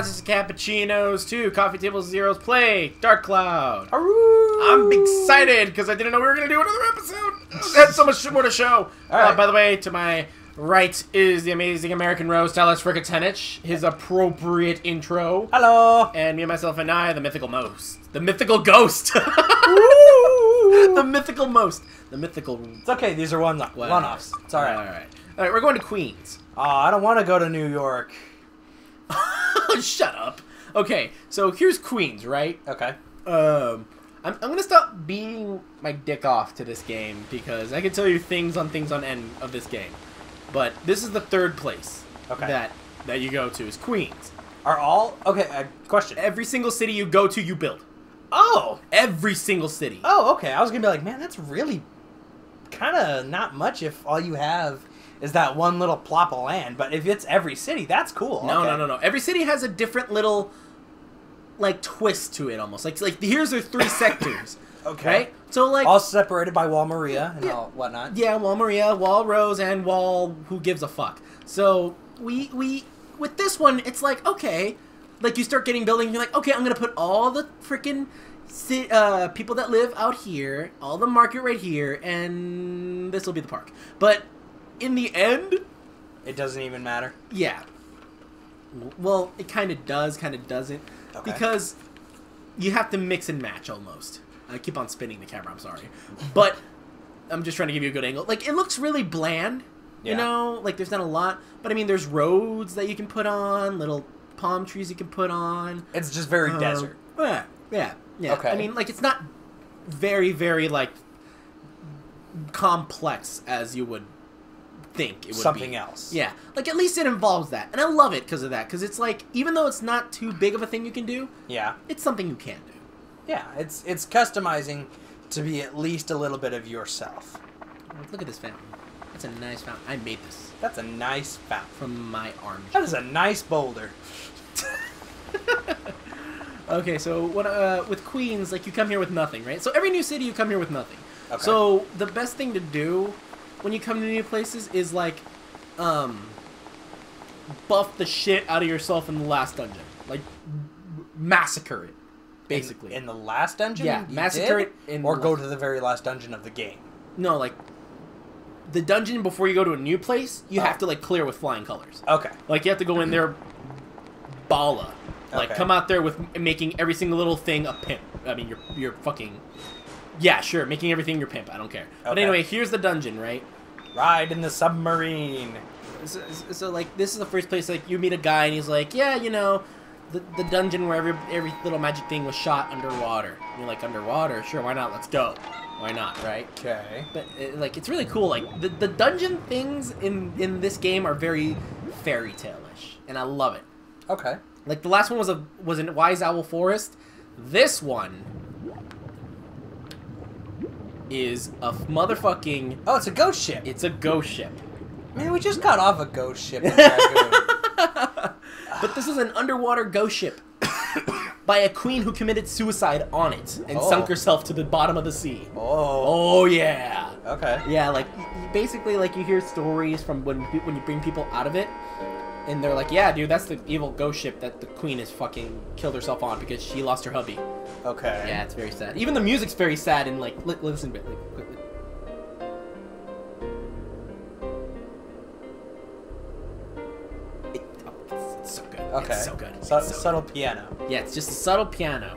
Lattes and cappuccinos too. Coffee Table Zeroes play Dark Cloud. I'm excited because I didn't know we were going to do another episode. That's so much more to show. Right. By the way, to my right is the amazing American Rose, Dallas Rickatenich. His appropriate intro. Hello. And me, myself, and I, the mythical most. The mythical ghost. The mythical most. The mythical... It's okay. These are one-offs. It's all right. All right. All right. We're going to Queens. Oh, I don't want to go to New York. Shut up. Okay. So here's Queens, right? Okay. I'm gonna stop beating my dick off to this game because I can tell you things on end of this game. But this is the third place that you go to is Queens. Are all... Okay, question. Every single city you go to, you build. Oh! Every single city. Oh, okay. I was gonna be like, man, that's really kind of not much if all you have is that one little plop of land. But if it's every city, that's cool. No, okay. No. Every city has a different little... like twist to it almost. Like here's their three sectors. Okay. Right? So like all separated by Wall Maria and all whatnot. Yeah, Wall Maria, Wall Rose, and Wall Who Gives a Fuck. So we with this one it's like, okay, like you start getting building and you're like, okay, I'm gonna put all the freaking people that live out here, all the market right here, and this will be the park. But in the end it doesn't even matter. Yeah. Well, it kind of does, kind of doesn't. Okay. Because you have to mix and match almost. I keep on spinning the camera, I'm sorry. But I'm just trying to give you a good angle. Like, it looks really bland, you know? Like, there's not a lot. But, I mean, there's roads that you can put on, little palm trees you can put on. It's just very desert. Yeah. Okay. I mean, like, it's not very, very, like, complex as you would think it would be something else. Yeah. Like, at least it involves that. And I love it because of that. Because it's like, even though it's not too big of a thing you can do, it's something you can do. Yeah. It's customizing to be at least a little bit of yourself. Look at this fountain. That's a nice fountain. I made this. That's a nice fountain. From my arm. That is a nice boulder. Okay, so what, with Queens, like, you come here with nothing, right? So every new city, you come here with nothing. Okay. So the best thing to do... when you come to new places is like buff the shit out of yourself in the last dungeon. Like massacre it basically. In the last dungeon? Yeah, massacre it in or go to the very last dungeon of the game. No, like the dungeon before you go to a new place, you have to like clear with flying colors. Okay. Like you have to go in there bala. Like come out there with making every single little thing a pimp. I mean you're fucking... yeah, sure. Making everything your pimp. I don't care. Okay. But anyway, here's the dungeon, right? Ride in the submarine. So, like, this is the first place, like, you meet a guy, and he's like, yeah, you know, the dungeon where every little magic thing was shot underwater. And you're like, underwater? Sure, why not? Let's go. Why not, right? Okay. But, like, it's really cool. Like, the dungeon things in this game are very fairy tale-ish, and I love it. Okay. Like, the last one was in Wise Owl Forest. This one... is a motherfucking... oh, it's a ghost ship. It's a ghost ship. Man, we just got off a ghost ship. But this is an underwater ghost ship by a queen who committed suicide on it and sunk herself to the bottom of the sea. Oh. Oh, yeah. Okay. Yeah, like, basically, like, you hear stories from when you bring people out of it, and they're like, yeah, dude, that's the evil ghost ship that the queen has fucking killed herself on because she lost her hubby. Okay. Yeah, it's very sad. Even the music's very sad and, like, listen to it. Like, it's so good. Okay. It's so good. Subtle piano. Yeah, it's just a subtle piano.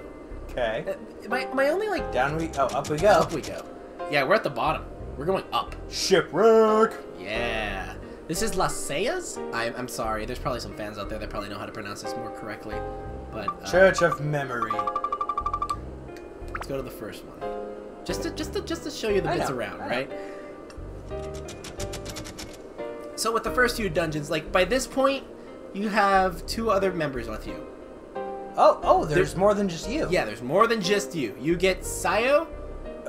Okay. My only, like... down we... oh, up we go. Up we go. Yeah, we're at the bottom. We're going up. Shipwreck! Yeah. This is Las Seyas? I'm sorry. There's probably some fans out there that probably know how to pronounce this more correctly. But Church of Memory. Let's go to the first one. Just to show you the bits around, right? So with the first few dungeons, like by this point, you have two other members with you. Oh, there's more than just you. Yeah, there's more than just you. You get Sayo,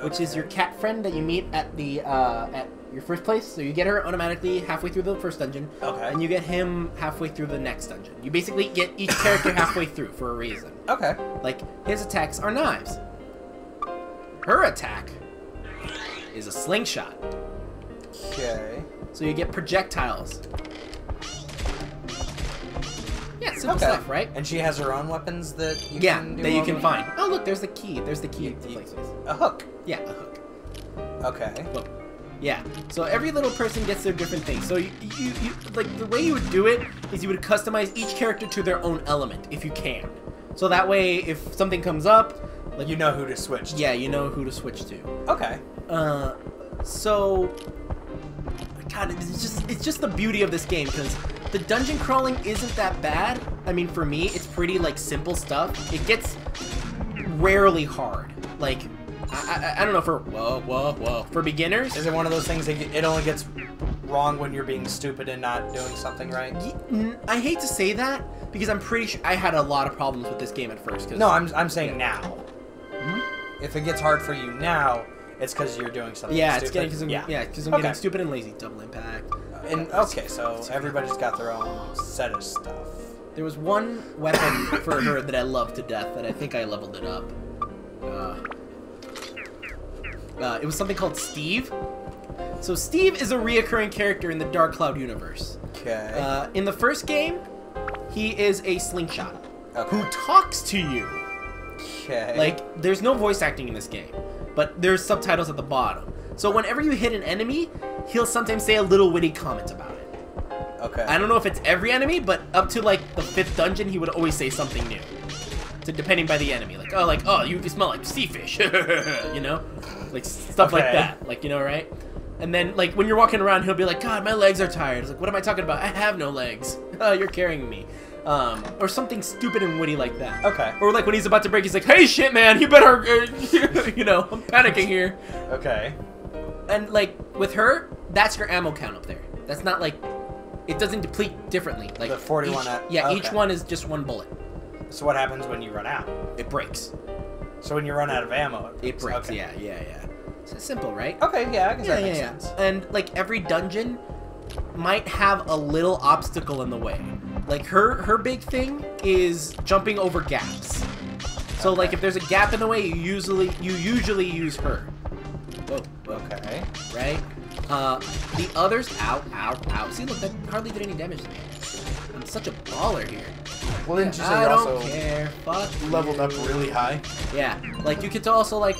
which is your cat friend that you meet at the at your first place. So you get her automatically halfway through the first dungeon. Okay. And you get him halfway through the next dungeon. You basically get each character halfway through for a reason. Okay. Like his attacks are knives. Her attack is a slingshot. Okay. So you get projectiles. Yeah, simple stuff, right? And she has her own weapons that you can do that you can find. Oh, look, there's the key. There's the key to places. A hook. Yeah, a hook. Okay. Look. Yeah, so every little person gets their different things. So you like, the way you would do it is you would customize each character to their own element, if you can. So that way, if something comes up, like, you know who to switch to. Yeah, you know who to switch to. Okay. So, God, it's just the beauty of this game, because the dungeon crawling isn't that bad. I mean, for me, it's pretty, like, simple stuff. It gets rarely hard, like... I don't know, for for beginners. Is it one of those things that it only gets wrong when you're being stupid and not doing something right? I hate to say that, because I'm pretty sure I had a lot of problems with this game at first. Cause, no, I'm saying now. Mm-hmm. If it gets hard for you now, it's because you're doing something stupid. Because I'm getting stupid and lazy. Double impact. So everybody's got their own set of stuff. There was one weapon for her that I loved to death, and I think I leveled it up. It was something called Steve. So Steve is a reoccurring character in the Dark Cloud universe. Okay. In the first game, he is a slingshot who talks to you. Okay. Like, there's no voice acting in this game, but there's subtitles at the bottom. So whenever you hit an enemy, he'll sometimes say a little witty comment about it. Okay. I don't know if it's every enemy, but up to, like, the 5th dungeon, he would always say something new. So depending by the enemy, like, oh, you smell like sea fish, you know? Like, stuff like that, like, you know, right? And then, like, when you're walking around, he'll be like, God, my legs are tired. It's like, what am I talking about? I have no legs. Oh, you're carrying me. Or something stupid and witty like that. Okay. Or, like, when he's about to break, he's like, hey, shit, man, you better, you know, I'm panicking here. Okay. And, like, with her, that's your ammo count up there. That's not, like, it doesn't deplete differently. Like, the 41. Each one is just one bullet. So what happens when you run out? It breaks. So when you run out of ammo, it breaks. Okay. Yeah. So simple, right? Okay, yeah, I guess that makes sense. And, like, every dungeon might have a little obstacle in the way. Like, her big thing is jumping over gaps. So, like, if there's a gap in the way, you usually use her. Whoa. Okay. Right? The others, ow. See, look, that hardly did any damage to me. I'm such a baller here. Well, didn't you say you're also leveled up really high? Yeah, like you could also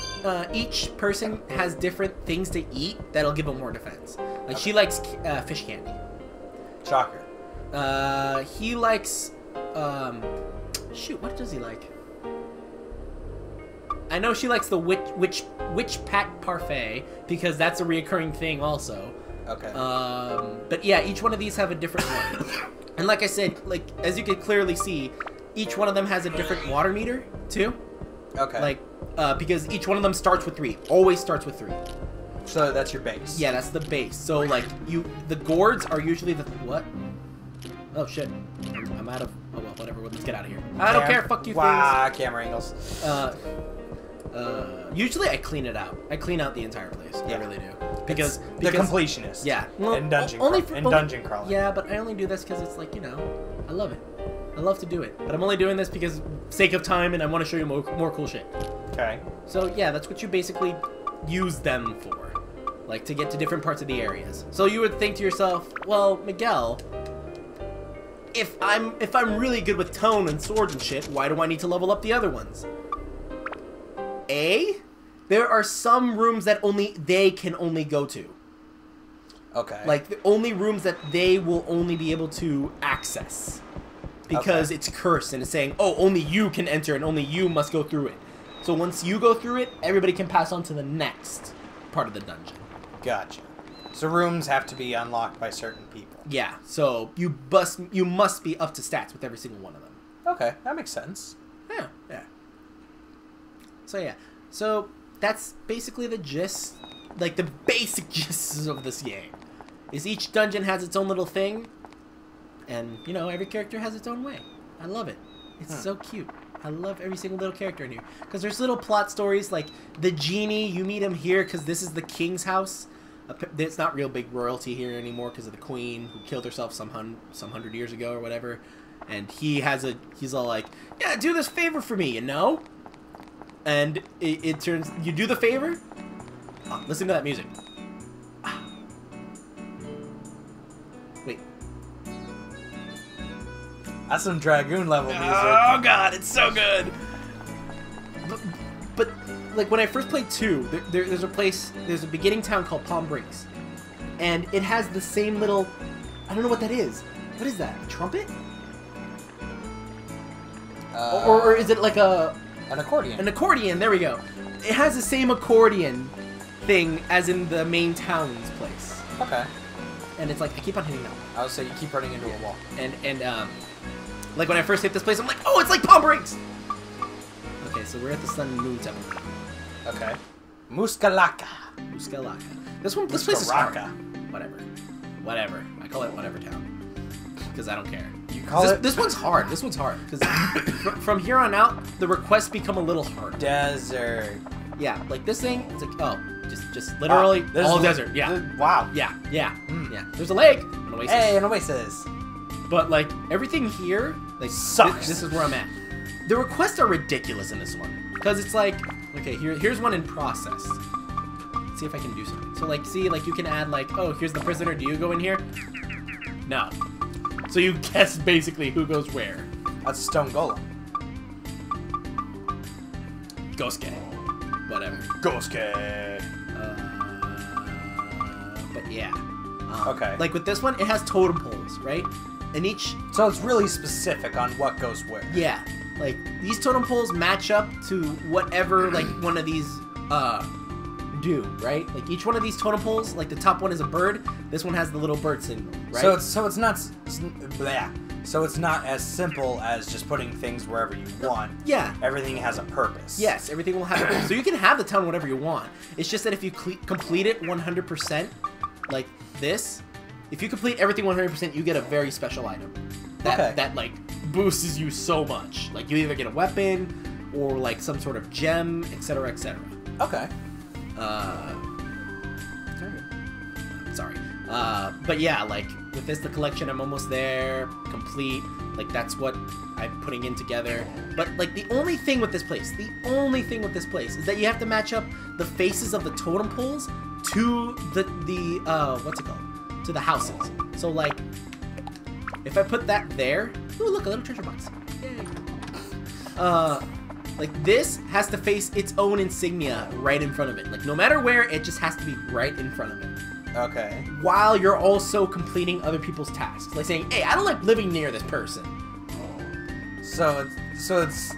each person has different things to eat that'll give them more defense. Like she likes fish candy. Shocker. He likes shoot, what does he like? I know she likes the witch pack parfait because that's a reoccurring thing also. Okay. But yeah, each one of these have a different one. And like I said, like, as you can clearly see, each one of them has a different water meter, too. Okay. Like, because each one of them starts with 3. Always starts with 3. So that's your base. Yeah, that's the base. So, like, the gourds are usually the, what? Oh, shit. I'm out of, oh, well, whatever, let's get out of here. I don't care, fuck you things. Camera angles. Usually I clean it out. I clean out the entire place. Yeah. I really do. Because the completionist. Yeah. Well, and dungeon crawling. Yeah, but I only do this because it's like, you know, I love it. I love to do it. But I'm only doing this because sake of time and I want to show you more cool shit. Okay. So yeah, that's what you basically use them for. Like to get to different parts of the areas. So you would think to yourself, well, Miguel, if I'm really good with tone and sword and shit, why do I need to level up the other ones? A, there are some rooms that only they can go to. Okay. Like, the only rooms that they will only be able to access. Because it's cursed and it's saying, oh, only you can enter and only you must go through it. So once you go through it, everybody can pass on to the next part of the dungeon. Gotcha. So rooms have to be unlocked by certain people. Yeah, so you must be up to stats with every single one of them. Okay, that makes sense. Yeah, yeah. So yeah, so that's basically the gist, like the basic gist of this game, is each dungeon has its own little thing, and, you know, every character has its own way. I love it. It's so cute. I love every single little character in here, because there's little plot stories, like the genie, you meet him here because this is the king's house. It's not real big royalty here anymore because of the queen who killed herself some 100 years ago or whatever, and he's all like, yeah, do this favor for me, you know? And it turns... You do the favor? Oh, listen to that music. Ah. Wait. That's some Dragoon level music. Oh god, it's so good. But like when I first played 2, there's a place, there's a beginning town called Palm Breaks, and it has the same little, I don't know what that is. What is that? A trumpet? Or is it like a an accordion? An accordion. There we go. It has the same accordion thing as in the main town's place. Okay. And it's like I keep on hitting that one. I would say you keep running into a wall. And like when I first hit this place, I'm like, oh, it's like Palm Breaks. Okay, so we're at the Sun and Moon Temple. Okay. Muskalaka. Muskalaka. This place is hard. Whatever. I call it whatever town because I don't care. You call it. This one's hard. This one's hard because from here on out, the requests become a little hard. Desert. Yeah, like this thing. It's like oh, just literally all desert. Yeah. Wow. Yeah. Mm. Yeah. There's a lake. An oasis. Hey, an oasis. But like everything here, like sucks. This is where I'm at. The requests are ridiculous in this one because it's like okay, here's one in process. See if I can do something. So like, see, like you can add like, oh, here's the prisoner. Do you go in here? No. So you guess basically who goes where. That's a stone golem. Gosuke. Whatever. Gosuke. But yeah. Okay. Like with this one, it has totem poles, right? And each. So it's really specific on what goes where. Yeah. Like these totem poles match up to whatever like one of these. Do, right? Like each one of these totem poles, like the top one is a bird, this one has the little bird symbol, right? So it's not so it's not as simple as just putting things wherever you want. Yeah. Everything has a purpose. Yes, everything will have a purpose. So you can have the town whatever you want. It's just that if you complete it 100%, like this, if you complete everything 100%, you get a very special item. That like boosts you so much. Like you either get a weapon or like some sort of gem, etc., etc. Okay. Sorry. But yeah, like, with this, the collection, I'm almost there, complete, like, that's what I'm putting in together, but, like, the only thing with this place is that you have to match up the faces of the totem poles to the what's it called? To the houses. So, like, if I put that there, ooh, look, a little treasure box. Yay. Like, this has to face its own insignia right in front of it. Like, no matter where, it just has to be right in front of it. Okay. While you're also completing other people's tasks. Like saying, hey, I don't like living near this person. So it's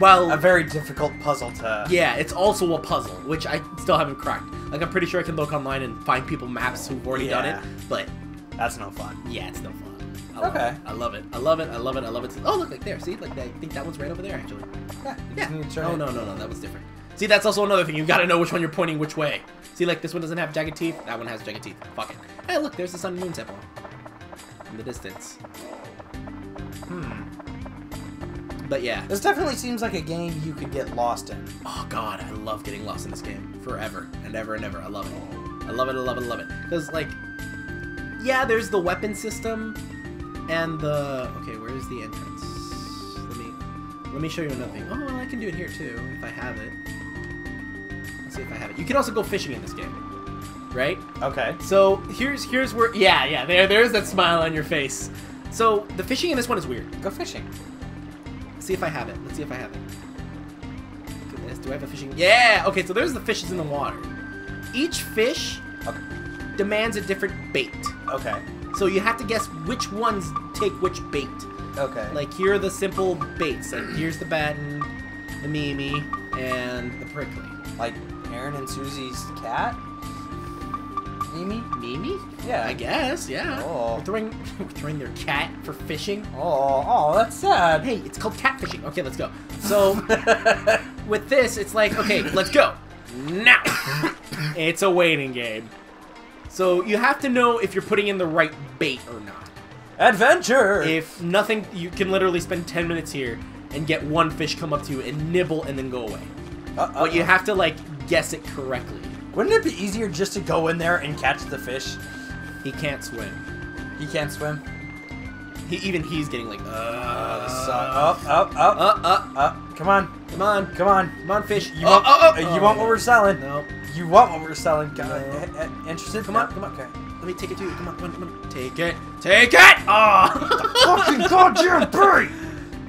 well, a very difficult puzzle to... Yeah, it's also a puzzle, which I still haven't cracked. Like, I'm pretty sure I can look online and find people maps who've already done it, but... That's no fun. Yeah, it's no fun. I love it. Oh, look, like there. See, like I think that one's right over there, actually. Yeah. Oh, no, that was different. See, that's also another thing. You've got to know which one you're pointing which way. See, like this one doesn't have jagged teeth. That one has jagged teeth. Fuck it. Hey, look, there's the Sun and Moon Temple in the distance. But yeah, this definitely seems like a game you could get lost in. Oh God, I love getting lost in this game forever and ever and ever. I love it. I love it. Cause like, yeah, there's the weapon system. And the okay, where is the entrance? Let me show you another thing. Oh, well, I can do it here too if I have it. Let's see if I have it. You can also go fishing in this game, right? Okay. So here's where yeah there's that smile on your face. So the fishing in this one is weird. Go fishing. Let's see if I have it. Goodness, do I have a fishing? Yeah. Okay. So there's the fishes in the water. Each fish demands a different bait. Okay. So you have to guess which ones take which bait. Okay. Like, here are the simple baits. Like, here's the baton, the Mimi, and the prickly. Like, Aaron and Susie's cat? Mimi? Mimi? Yeah. I guess, yeah. Oh. We're throwing their cat for fishing. Oh, that's sad. Hey, it's called cat fishing. Okay, let's go. So, with this, it's like, okay, let's go. Now. It's a waiting game. So you have to know if you're putting in the right bait or not. Adventure! If nothing, you can literally spend 10 minutes here and get one fish come up to you and nibble and then go away. But you have to, like, guess it correctly. Wouldn't it be easier just to go in there and catch the fish? He can't swim. Even he's getting like, Up. Come on, fish. You want what we're selling. No. You want what we're selling. Interested? Come on. Okay. Let me take it to you. Come on, come on, come on. Take it. Take it! Oh! Fucking goddamn bird!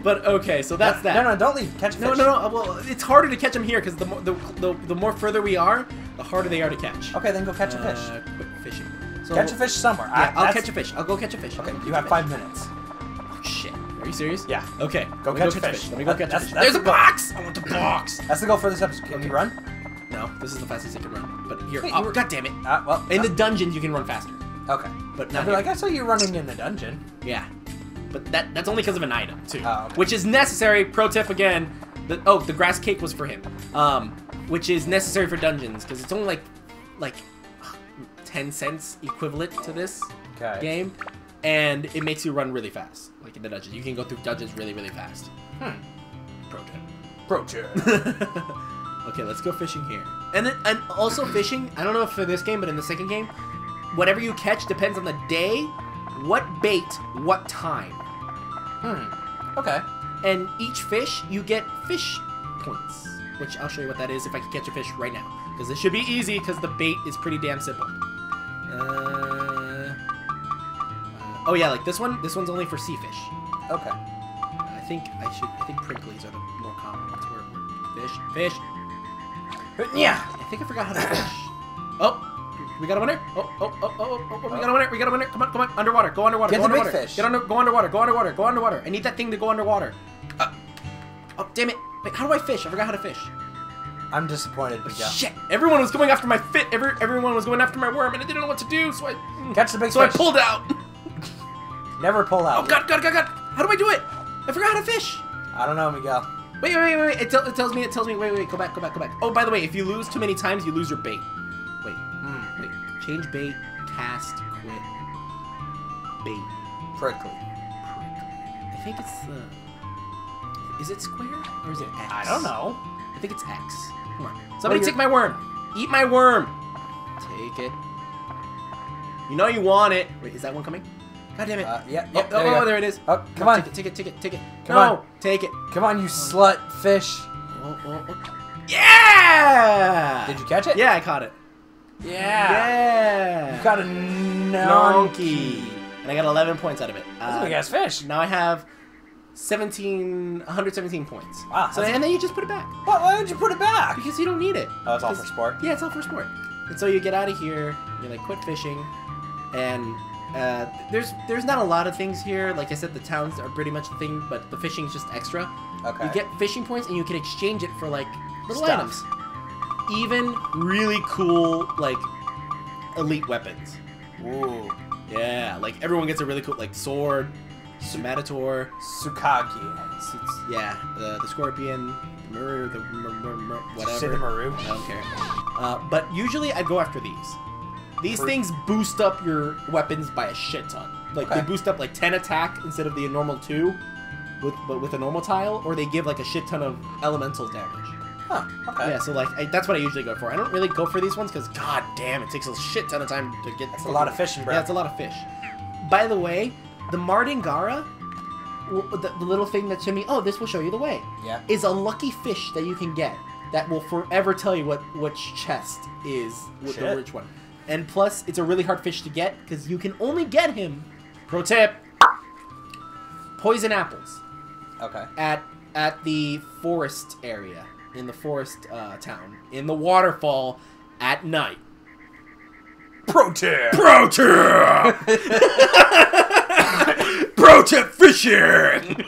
But okay, so that's that. No, no, don't leave. Catch fish. No, no, no. Well, it's harder to catch them here because the more further we are, the harder they are to catch. Okay, then go catch a fish. Quit fishing. So, catch a fish somewhere. Yeah, I'll catch a fish. I'll go catch a fish. Okay, you have 5 minutes. Oh shit! Are you serious? Yeah. Okay. Go catch a fish. Let me go catch a fish. There's a box. I want the box. That's the goal for this episode. Can you run? No, this is the fastest you can run. But here, god damn it. Well, in the dungeon you can run faster. Okay, but not here. Like I saw you running in the dungeon. Yeah. But that's only because of an item, too. Oh, okay. Which is necessary, pro tip again, the grass cake was for him. Which is necessary for dungeons, because it's only like 10 cents equivalent to this game. And it makes you run really fast, like in the dungeon. You can go through dungeons really, really fast. Hmm. Pro tip. Pro tip. Okay, let's go fishing here. And also fishing, I don't know for this game, but in the second game, whatever you catch depends on the day, what bait, what time. Hmm. Okay. And each fish, you get fish points, which I'll show you what that is if I can catch a fish right now. Because it should be easy because the bait is pretty damn simple. Oh yeah, like this one's only for sea fish. Okay. I think pricklies are the more common ones. Fish. Yeah. I think I forgot how to fish. Oh, we got a winner. Oh, we got a winner. Come on, come on. Underwater. Go underwater. Get go the underwater. Big fish. Go underwater. Go underwater. Go underwater. I need that thing to go underwater. Oh, damn it. Wait, how do I fish? I forgot how to fish. I'm disappointed. Oh, shit. Everyone was going after my fit. Everyone was going after my worm, and I didn't know what to do, so I catch the big fish. So I pulled out. Never pull out. Oh god. How do I do it? I forgot how to fish. I don't know, Miguel. Wait. It tells me, wait, go back. Oh, by the way, if you lose too many times, you lose your bait. Wait. Change bait, cast, quit, bait. Prickly. I think it's the... Is it square? Or is it X? I don't know. I think it's X. Come on. Somebody take my worm. Eat my worm. Take it. You know you want it. Wait, is that one coming? God damn it. Yeah. Oh, there it is. Oh, come on. Take it. Come on. Take it. Come on, you slut fish. Oh. Yeah! Did you catch it? Yeah, I caught it. Yeah. You got a nonkey. And I got 11 points out of it. That's a big ass fish. Now I have 117 points. Wow. So, and then you just put it back. What? Why would you put it back? Because you don't need it. Oh, it's all for sport? Yeah, it's all for sport. And so you get out of here, you like quit fishing, and... there's not a lot of things here. Like I said, the towns are pretty much the thing, but the fishing's just extra. Okay. You get fishing points, and you can exchange it for, like, little items. Even really cool, like, elite weapons. Ooh. Yeah, like, everyone gets a really cool, like, sword, Matador. Tsukagi. Yeah, the scorpion, whatever. Did you say the Maru? I don't care. But usually I go after these. These things boost up your weapons by a shit ton. Like, they boost up, like, 10 attack instead of the normal 2, but with a normal tile, or they give, like, a shit ton of elemental damage. Huh, okay. Yeah, so, like, that's what I usually go for. I don't really go for these ones, because, god damn, it takes a shit ton of time to get... That's a lot of fishing, bro. Yeah, it's a lot of fish. By the way, the Martingara, the little thing that showed me, oh, this will show you the way, is a lucky fish that you can get that will forever tell you what chest is, with the rich one. And plus, it's a really hard fish to get, because you can only get him, pro tip, poison apples. Okay. At the forest area, in the forest town, in the waterfall, at night. Pro tip! Pro tip! Pro tip fishing!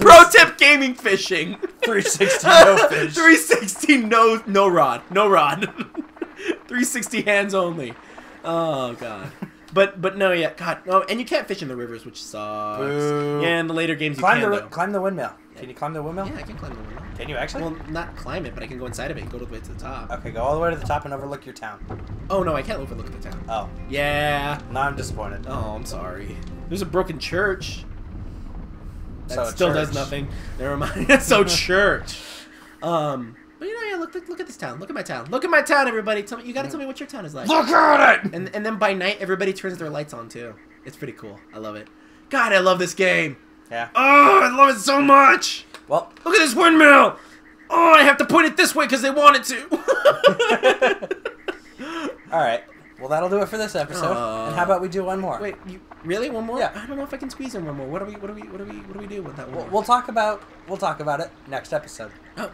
Pro tip gaming fishing! 360 no fish. 360 no rod. No rod. 360 hands only. Oh god. But no, yeah, god. Oh, and you can't fish in the rivers, which sucks. Boo. Yeah, in the later games you can climb the windmill. Yeah. Can you climb the windmill? Yeah, I can climb the windmill. Can you actually? Well, not climb it, but I can go inside of it and go all the way to the top. Okay, go all the way to the top and overlook your town. Oh no, I can't overlook the town. Oh. Yeah. No, I'm disappointed. Oh, I'm sorry. There's a broken church. That still does nothing. Never mind. So church. But you know, yeah, look at this town. Look at my town. Look at my town, everybody. You gotta tell me what your town is like. Look at it! And then by night, everybody turns their lights on, too. It's pretty cool. I love it. God, I love this game. Yeah. Oh, I love it so much! Well, look at this windmill! Oh, I have to point it this way because they want it to! Alright. Well, that'll do it for this episode. And how about we do one more? Wait, you, really? One more? Yeah. I don't know if I can squeeze in one more. What do we do with that one? We'll talk about it next episode. Oh,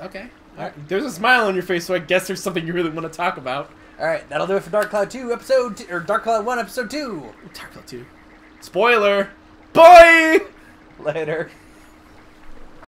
okay. All right. There's a smile on your face, so I guess there's something you really want to talk about. All right, that'll do it for Dark Cloud 2 episode, or Dark Cloud 1 episode 2. Dark Cloud 2. Spoiler. Bye. Later.